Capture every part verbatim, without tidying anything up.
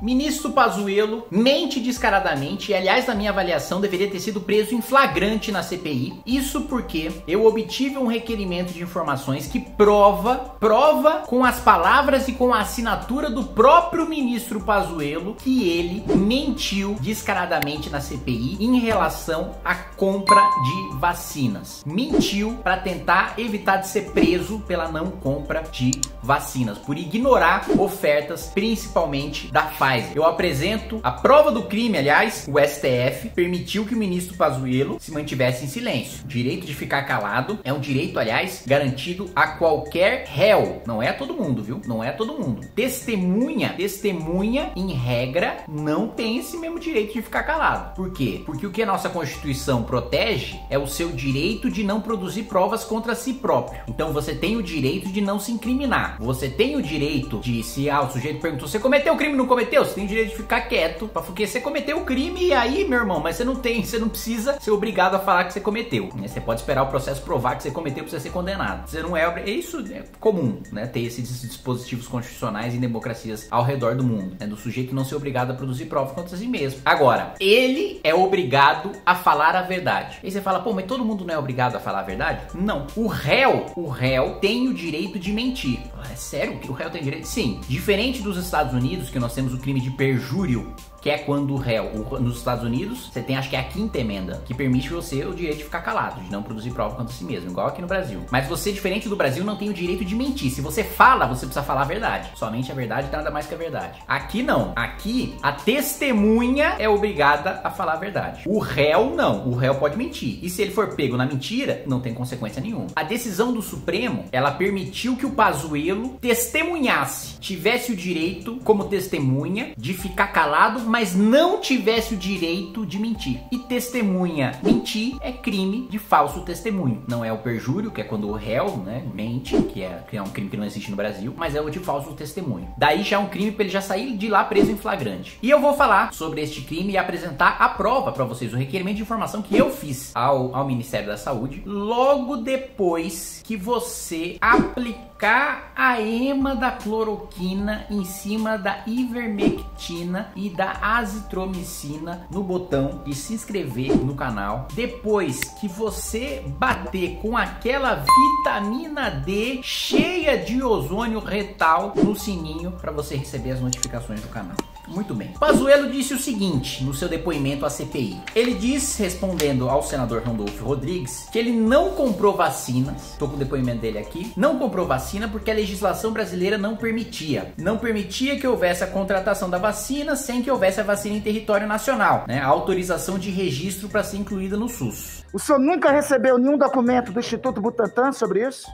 Ministro Pazuello mente descaradamente e, aliás, na minha avaliação, deveria ter sido preso em flagrante na C P I. Isso porque eu obtive um requerimento de informações que prova, prova com as palavras e com a assinatura do próprio ministro Pazuello que ele mentiu descaradamente na C P I em relação à compra de vacinas. Mentiu para tentar evitar de ser preso pela não compra de vacinas, por ignorar ofertas, principalmente da Pfizer. Eu apresento a prova do crime, aliás, o S T F permitiu que o ministro Pazuello se mantivesse em silêncio. O direito de ficar calado é um direito, aliás, garantido a qualquer réu. Não é a todo mundo, viu? Não é a todo mundo. Testemunha, testemunha, em regra, não tem esse mesmo direito de ficar calado. Por quê? Porque o que a nossa Constituição protege é o seu direito de não produzir provas contra si próprio. Então você tem o direito de não se incriminar. Você tem o direito de, se ah, o sujeito perguntou, você cometeu o crime, não cometeu? Você tem o direito de ficar quieto, porque você cometeu o crime e aí, meu irmão, mas você não tem, você não precisa ser obrigado a falar que você cometeu, né? Você pode esperar o processo provar que você cometeu pra você ser condenado. Você não é... Isso é comum, né? Ter esses dispositivos constitucionais em democracias ao redor do mundo, né? Do sujeito não ser obrigado a produzir prova contra si mesmo. Agora, ele é obrigado a falar a verdade. Aí você fala, pô, mas todo mundo não é obrigado a falar a verdade? Não. O réu, o réu tem o direito de mentir. É sério que o réu tem direito? Sim. Diferente dos Estados Unidos, que nós temos o crime de perjúrio, que é quando o réu, nos Estados Unidos, você tem acho que é a quinta emenda, que permite você o direito de ficar calado, de não produzir prova contra si mesmo, igual aqui no Brasil. Mas você, diferente do Brasil, não tem o direito de mentir. Se você fala, você precisa falar a verdade. Somente a verdade, nada mais que a verdade. Aqui não. Aqui, a testemunha é obrigada a falar a verdade. O réu não. O réu pode mentir. E se ele for pego na mentira, não tem consequência nenhuma. A decisão do Supremo, ela permitiu que o Pazuello testemunhasse, tivesse o direito, como testemunha, de ficar calado, mas não tivesse o direito de mentir. E testemunha mentir é crime de falso testemunho. Não é o perjúrio, que é quando o réu, né, mente, que é, que é um crime que não existe no Brasil, mas é o de falso testemunho. Daí já é um crime pra ele já sair de lá preso em flagrante. E eu vou falar sobre este crime e apresentar a prova pra vocês, o requerimento de informação que eu fiz ao, ao Ministério da Saúde, logo depois que você aplicar a ema da cloroquina em cima da ivermectina e da azitromicina no botão de se inscrever no canal, depois que você bater com aquela vitamina D cheia de ozônio retal no sininho para você receber as notificações do canal. Muito bem. Pazuello disse o seguinte no seu depoimento à C P I. Ele diz, respondendo ao senador Randolfo Rodrigues, que ele não comprou vacinas. Tô com o depoimento dele aqui. Não comprou vacina porque a legislação brasileira não permitia. Não permitia que houvesse a contratação da vacina sem que houvesse a vacina em território nacional, né? A autorização de registro para ser incluída no SUS. O senhor nunca recebeu nenhum documento do Instituto Butantan sobre isso?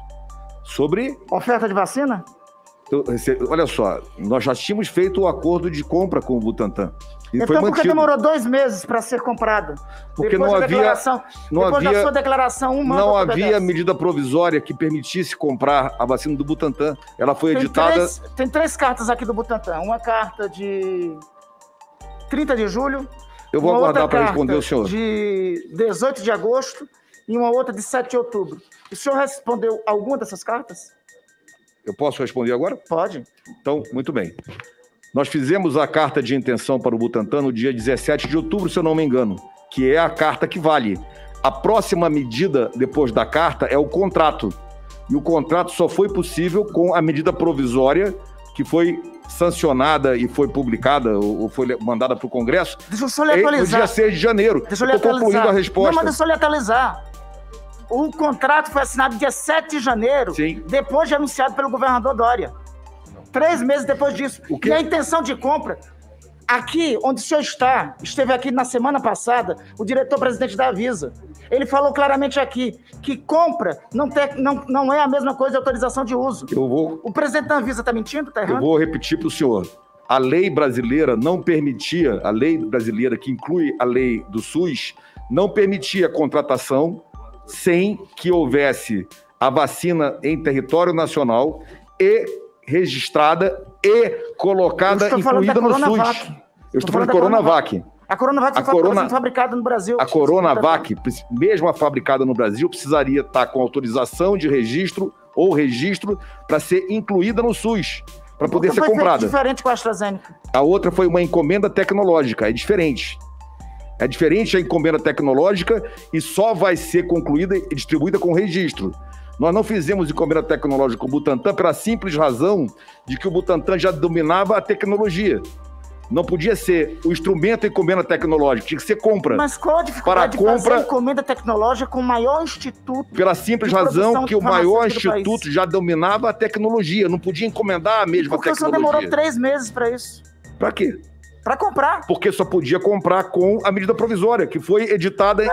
Sobre? Oferta de vacina? Olha só, nós já tínhamos feito o acordo de compra com o Butantan. E então foi mantido. Por que demorou dois meses para ser comprado? Porque depois não da havia... Não depois havia, da sua declaração, um Não havia medida provisória que permitisse comprar a vacina do Butantan. Ela foi tem editada... Três, tem três cartas aqui do Butantan. Uma carta de trinta de julho. Eu vou aguardar para responder o senhor. De dezoito de agosto e uma outra de sete de outubro. O senhor respondeu alguma dessas cartas? Eu posso responder agora? Pode. Então, muito bem. Nós fizemos a carta de intenção para o Butantan no dia dezessete de outubro, se eu não me engano, que é a carta que vale. A próxima medida depois da carta é o contrato. E o contrato só foi possível com a medida provisória que foi sancionada e foi publicada ou foi mandada para o Congresso. Deixa eu só lhe atualizar. No dia seis de janeiro. Deixa eu lhe atualizar. Estou concluindo a resposta. Não, mas deixa eu só lhe atualizar. O contrato foi assinado dia sete de janeiro, sim, depois de anunciado pelo governador Dória. Não. Três meses depois disso. E a intenção de compra, aqui onde o senhor está, esteve aqui na semana passada, o diretor-presidente da Anvisa, ele falou claramente aqui que compra não, ter, não, não é a mesma coisa de autorização de uso. Eu vou... O presidente da Anvisa está mentindo, está errando? Eu vou repetir para o senhor. A lei brasileira não permitia, a lei brasileira que inclui a lei do SUS, não permitia a contratação sem que houvesse a vacina em território nacional e registrada e colocada, incluída no SUS. Eu estou falando da Coronavac. A Coronavac foi fabricada no Brasil. A Coronavac, mesmo a fabricada no Brasil, precisaria estar com autorização de registro ou registro para ser incluída no SUS. para poder ser comprada. Diferente com a AstraZeneca. A outra foi uma encomenda tecnológica, é diferente. É diferente a encomenda tecnológica e só vai ser concluída e distribuída com registro. Nós não fizemos encomenda tecnológica com o Butantan pela simples razão de que o Butantan já dominava a tecnologia. Não podia ser o instrumento encomenda tecnológica, tinha que ser compra. Mas qual a dificuldade para a compra, fazer encomenda tecnológica com o maior instituto? Pela simples razão que o maior instituto já dominava a tecnologia, não podia encomendar a mesma tecnologia. Porque só demorou três meses para isso. Para quê? Para comprar. Porque só podia comprar com a medida provisória, que foi editada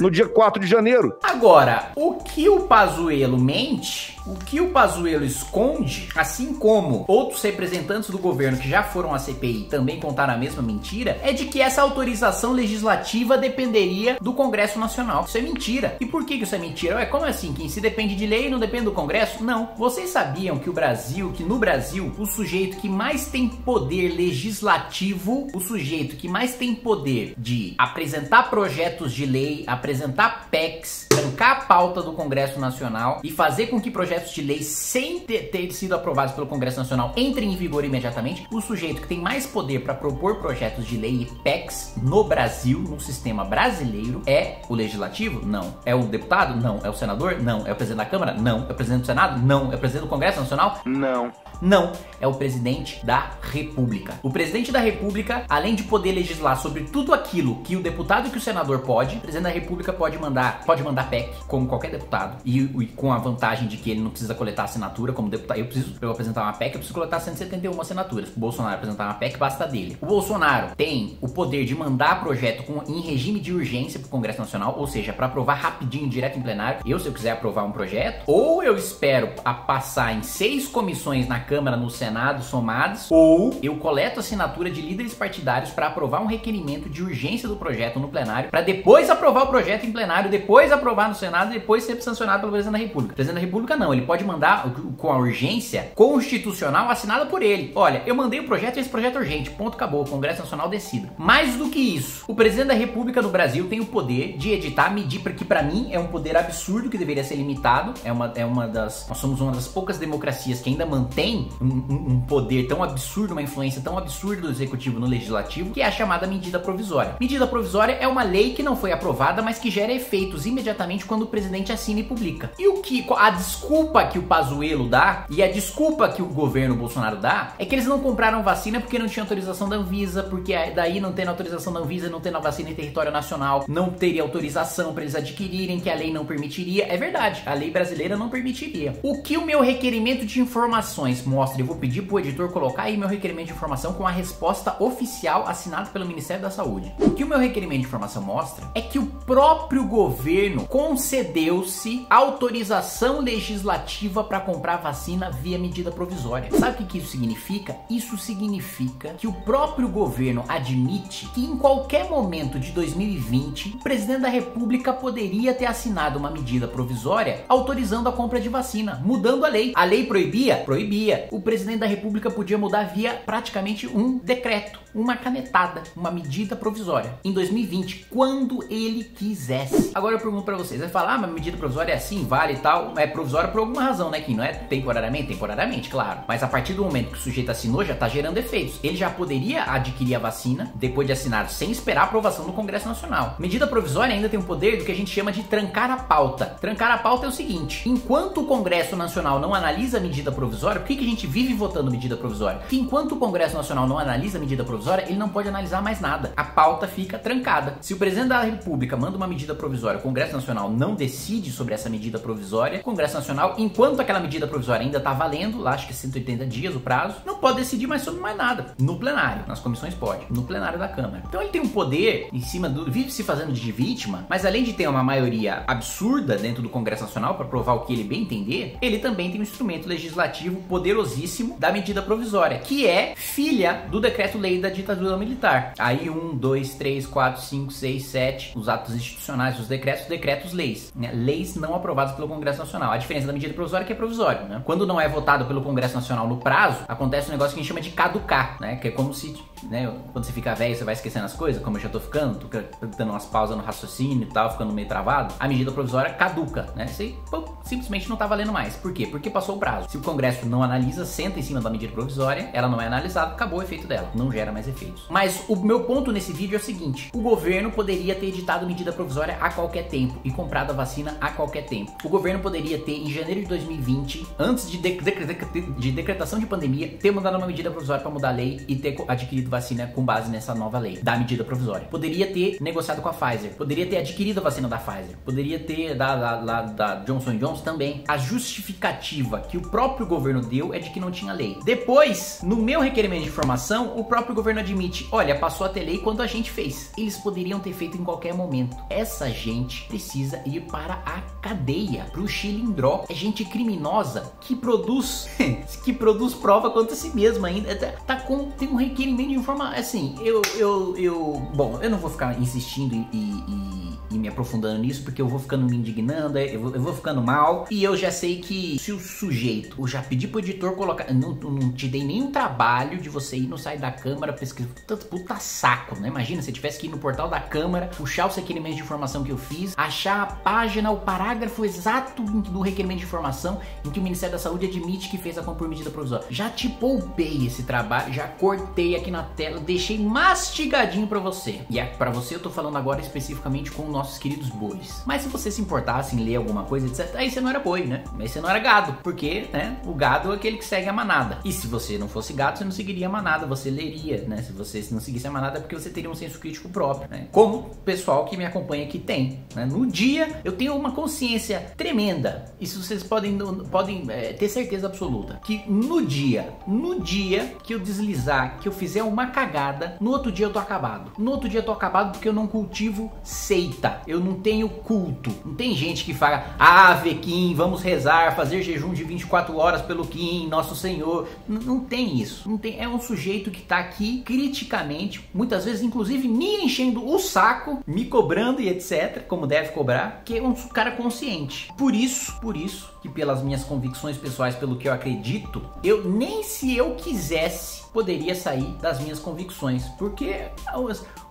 no dia quatro de janeiro. Agora, o que o Pazuello mente, o que o Pazuello esconde, assim como outros representantes do governo que já foram à C P I também contaram a mesma mentira, é de que essa autorização legislativa dependeria do Congresso Nacional. Isso é mentira. E por que isso é mentira? Ué, como assim? Quem se depende de lei não depende do Congresso? Não. Vocês sabiam que o Brasil, que no Brasil, o sujeito que mais tem poder legislativo, o sujeito que mais tem poder de apresentar projetos de lei, apresentar P E Cs, trancar a pauta do Congresso Nacional e fazer com que projetos de lei sem ter, ter sido aprovados pelo Congresso Nacional entrem em vigor imediatamente, o sujeito que tem mais poder para propor projetos de lei e P E Cs no Brasil, no sistema brasileiro, é o Legislativo? Não. É o deputado? Não. É o senador? Não. É o presidente da Câmara? Não. É o presidente do Senado? Não. É o presidente do Congresso Nacional? Não. Não. É o presidente da República. O presidente da República, além de poder legislar sobre tudo aquilo que o deputado e que o senador pode, o presidente da República pode mandar, pode mandar P E C, como qualquer deputado, e, e com a vantagem de que ele não precisa coletar assinatura. Como deputado, eu preciso, pra eu apresentar uma P E C, eu preciso coletar cento e setenta e uma assinaturas. O Bolsonaro apresentar uma P E C, basta dele. O Bolsonaro tem o poder de mandar projeto com, em regime de urgência pro Congresso Nacional, ou seja, para aprovar rapidinho, direto em plenário. Eu, se eu quiser aprovar um projeto, ou eu espero a passar em seis comissões na Câmara, no Senado, somadas, ou eu coleto assinatura de líder partidários para aprovar um requerimento de urgência do projeto no plenário, para depois aprovar o projeto em plenário, depois aprovar no Senado e depois ser sancionado pelo Presidente da República. O Presidente da República não, ele pode mandar com a urgência constitucional assinada por ele. Olha, eu mandei o projeto e esse projeto é urgente, ponto, acabou, o Congresso Nacional decide. Mais do que isso, o Presidente da República no Brasil tem o poder de editar, medir, que para mim é um poder absurdo que deveria ser limitado. É uma, é uma das, nós somos uma das poucas democracias que ainda mantém um, um, um poder tão absurdo, uma influência tão absurda do Executivo no Legislativo, que é a chamada medida provisória. Medida provisória é uma lei que não foi aprovada, mas que gera efeitos imediatamente quando o presidente assina e publica. E o que a desculpa que o Pazuello dá e a desculpa que o governo Bolsonaro dá é que eles não compraram vacina porque não tinha autorização da Anvisa, porque daí não tendo autorização da Anvisa, não tendo a vacina em território nacional, não teria autorização para eles adquirirem, que a lei não permitiria. É verdade, a lei brasileira não permitiria. O que o meu requerimento de informações mostra? Eu vou pedir pro editor colocar aí meu requerimento de informação com a resposta oficial assinado pelo Ministério da Saúde. O que o meu requerimento de informação mostra é que o próprio governo concedeu-se autorização legislativa para comprar vacina via medida provisória. Sabe o que isso significa? Isso significa que o próprio governo admite que em qualquer momento de dois mil e vinte, o presidente da República poderia ter assinado uma medida provisória autorizando a compra de vacina, mudando a lei. A lei proibia? Proibia. O presidente da República podia mudar via praticamente um decreto, uma canetada, uma medida provisória em dois mil e vinte, quando ele quisesse. Agora eu pergunto pra vocês, vai falar, ah, mas medida provisória é assim, vale e tal, é provisória por alguma razão, né, que não é temporariamente, temporariamente, claro, mas a partir do momento que o sujeito assinou, já tá gerando efeitos. Ele já poderia adquirir a vacina depois de assinado, sem esperar a aprovação do Congresso Nacional. Medida provisória ainda tem o poder do que a gente chama de trancar a pauta. Trancar a pauta é o seguinte, enquanto o Congresso Nacional não analisa a medida provisória, por que que a gente vive votando medida provisória? Porque enquanto o Congresso Nacional não analisa a medida medida provisória, ele não pode analisar mais nada. A pauta fica trancada. Se o presidente da República manda uma medida provisória, o Congresso Nacional não decide sobre essa medida provisória, o Congresso Nacional, enquanto aquela medida provisória ainda tá valendo, lá acho que cento e oitenta dias o prazo, não pode decidir mais sobre mais nada. No plenário, nas comissões pode, no plenário da Câmara. Então ele tem um poder em cima do... vive se fazendo de vítima, mas além de ter uma maioria absurda dentro do Congresso Nacional para provar o que ele bem entender, ele também tem um instrumento legislativo poderosíssimo da medida provisória, que é filha do decreto lei da ditadura militar. Aí um, dois, três, quatro, cinco, seis, sete, os atos institucionais, os decretos, decretos, leis, né? Leis não aprovadas pelo Congresso Nacional. A diferença da medida provisória é que é provisório, né? Quando não é votado pelo Congresso Nacional no prazo, acontece um negócio que a gente chama de caducar, né? Que é como se, né, quando você fica velho, você vai esquecendo as coisas, como eu já tô ficando, tô dando umas pausas no raciocínio e tal, ficando meio travado, a medida provisória caduca, né? Você pô, simplesmente não tá valendo mais. Por quê? Porque passou o prazo. Se o Congresso não analisa, senta em cima da medida provisória, ela não é analisada, acabou o efeito dela, não gera mais efeitos. Mas o meu ponto nesse vídeo é o seguinte: o governo poderia ter editado medida provisória a qualquer tempo e comprado a vacina a qualquer tempo. O governo poderia ter, em janeiro de dois mil e vinte, antes de, de, de, de decretação de pandemia, ter mandado uma medida provisória para mudar a lei e ter adquirido vacina com base nessa nova lei da medida provisória. Poderia ter negociado com a Pfizer, poderia ter adquirido a vacina da Pfizer, poderia ter da, da, da, da Johnson and Johnson também. A justificativa que o próprio governo deu é de que não tinha lei. Depois, no meu requerimento de informação, o próprio governo admite: olha, passou a ter lei quando a gente fez. Eles poderiam ter feito em qualquer momento. Essa gente precisa ir para a cadeia, para o xilindró. É gente criminosa que produz que produz prova contra si mesma ainda. Tá com, tem um requerimento de informação. Assim, eu, eu, eu... Bom, eu não vou ficar insistindo e... e, e... e me aprofundando nisso, porque eu vou ficando me indignando, eu vou, eu vou ficando mal, e eu já sei que se o sujeito, eu já pedi pro editor colocar, não, não te dei nenhum trabalho de você ir no site da Câmara pesquisar, tanto puta saco, né? Imagina se eu tivesse que ir no portal da Câmara, puxar os requerimentos de informação que eu fiz, achar a página, o parágrafo exato do requerimento de informação em que o Ministério da Saúde admite que fez a comprometida provisória. Já te poupei esse trabalho, já cortei aqui na tela, deixei mastigadinho pra você. E é pra você eu tô falando agora especificamente com o nossos queridos bois. Mas se você se importasse em ler alguma coisa, etcétera, aí você não era boi, né? Aí você não era gado, porque, né, o gado é aquele que segue a manada. E se você não fosse gado, você não seguiria a manada, você leria, né? Se você não seguisse a manada, é porque você teria um senso crítico próprio, né? Como o pessoal que me acompanha aqui tem, né? No dia, eu tenho uma consciência tremenda. Isso vocês podem, podem é, ter certeza absoluta. Que no dia, no dia que eu deslizar, que eu fizer uma cagada, no outro dia eu tô acabado. No outro dia eu tô acabado porque eu não cultivo seita. Eu não tenho culto. Não tem gente que fala: Ave Kim, vamos rezar, fazer jejum de vinte e quatro horas pelo Kim, nosso Senhor. N não tem isso. Não tem. É um sujeito que tá aqui criticamente, muitas vezes inclusive me enchendo o saco, me cobrando e etcétera, como deve cobrar, que é um cara consciente. Por isso, por isso, que pelas minhas convicções pessoais, pelo que eu acredito, eu nem se eu quisesse poderia sair das minhas convicções, porque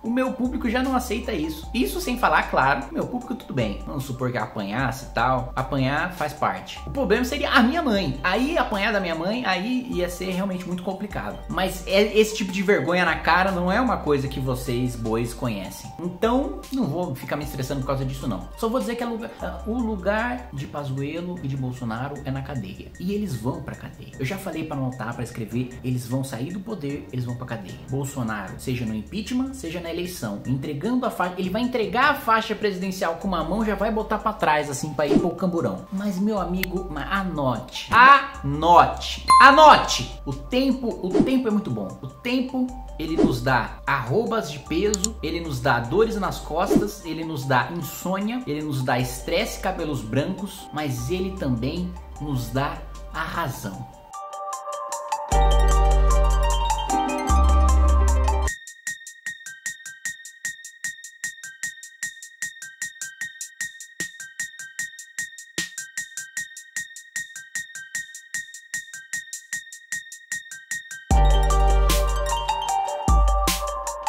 o meu público já não aceita isso. Isso sem falar, claro, meu público tudo bem, vamos supor que apanhasse e tal, apanhar faz parte. O problema seria a minha mãe, aí apanhar da minha mãe, aí ia ser realmente muito complicado. Mas esse tipo de vergonha na cara não é uma coisa que vocês bois conhecem, então não vou ficar me estressando por causa disso não. Só vou dizer que é lugar, o lugar de Pazuello e de Bolsonaro é na cadeia, e eles vão pra cadeia. Eu já falei pra anotar, pra escrever, eles vão sair do poder, eles vão pra cadeia. Bolsonaro, seja no impeachment, seja na eleição, entregando a faixa, ele vai entregar a faixa presidencial com uma mão, já vai botar pra trás, assim, pra ir pro camburão. Mas, meu amigo, anote, anote, anote! O tempo, o tempo é muito bom. O tempo, ele nos dá arrobas de peso, ele nos dá dores nas costas, ele nos dá insônia, ele nos dá estresse, cabelos brancos, mas ele também nos dá a razão.